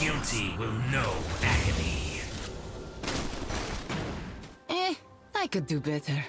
guilty will know agony. I could do better.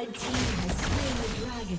Red team has slain the dragon.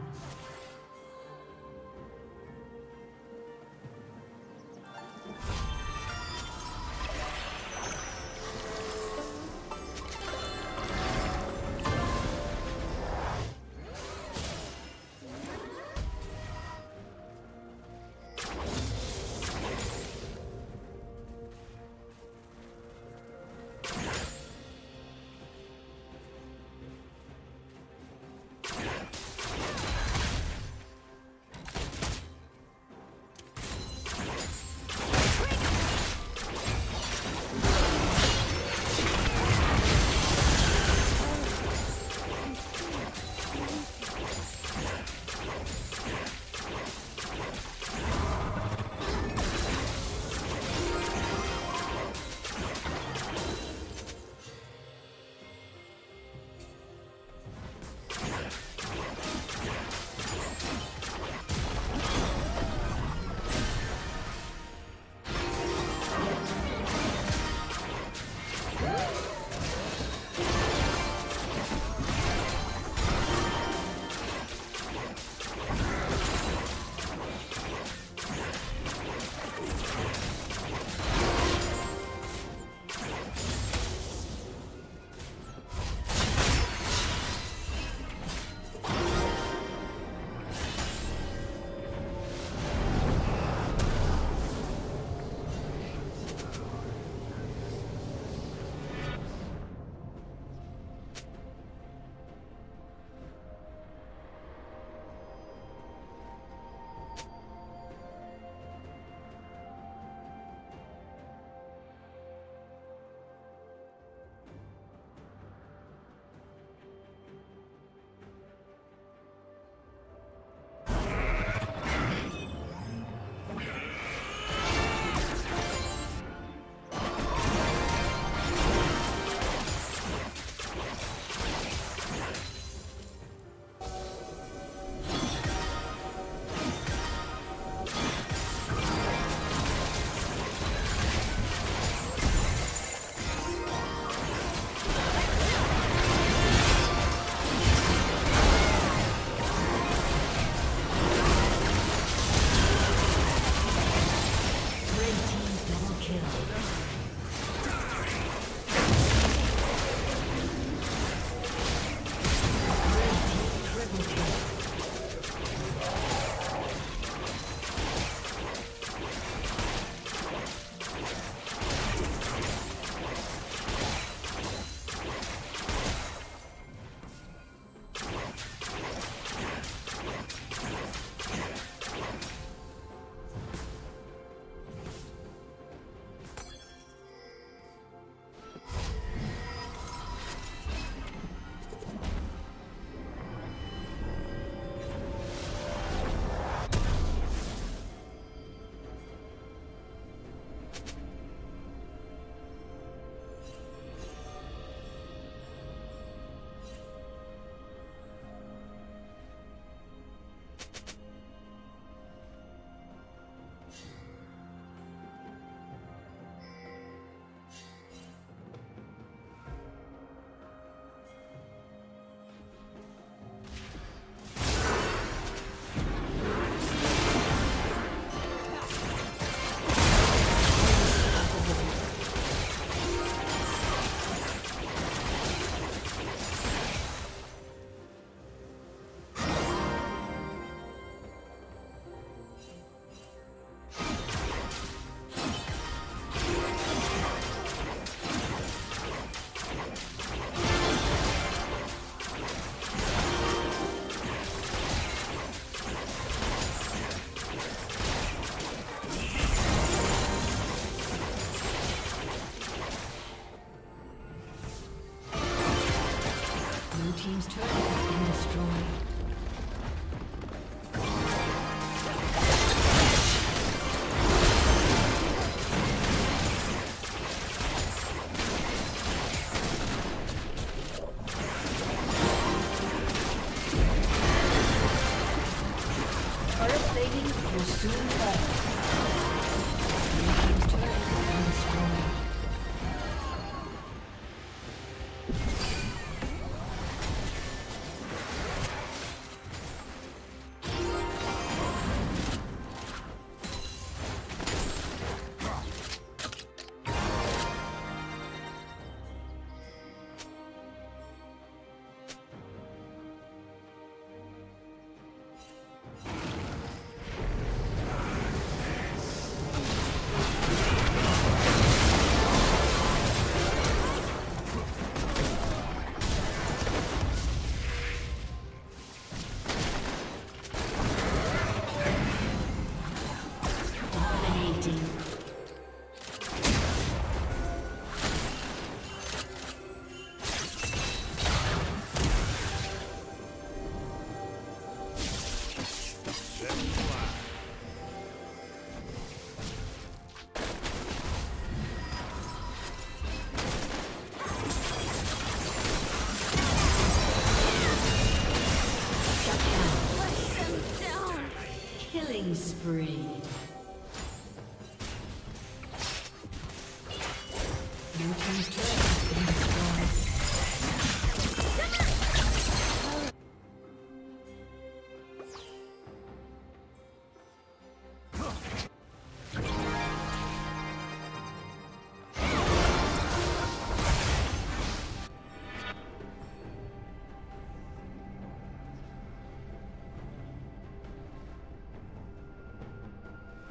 Spree.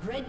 Red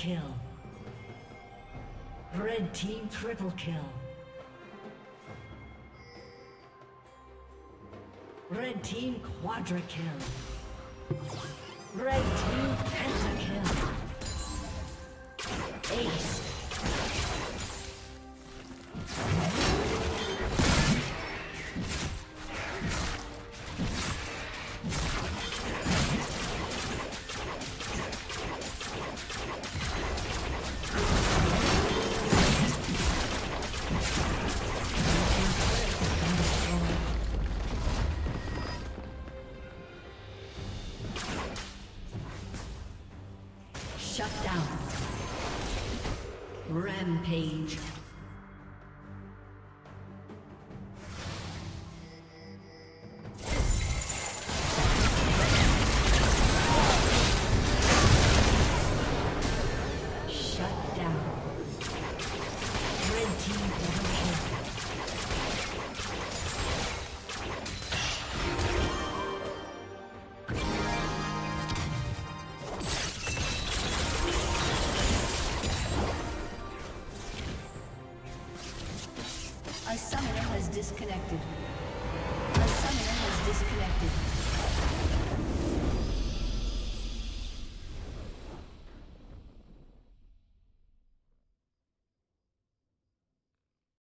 kill. Red team triple kill. Red team quadra kill. Red team pentakill. Ace. Rampage. Disconnected.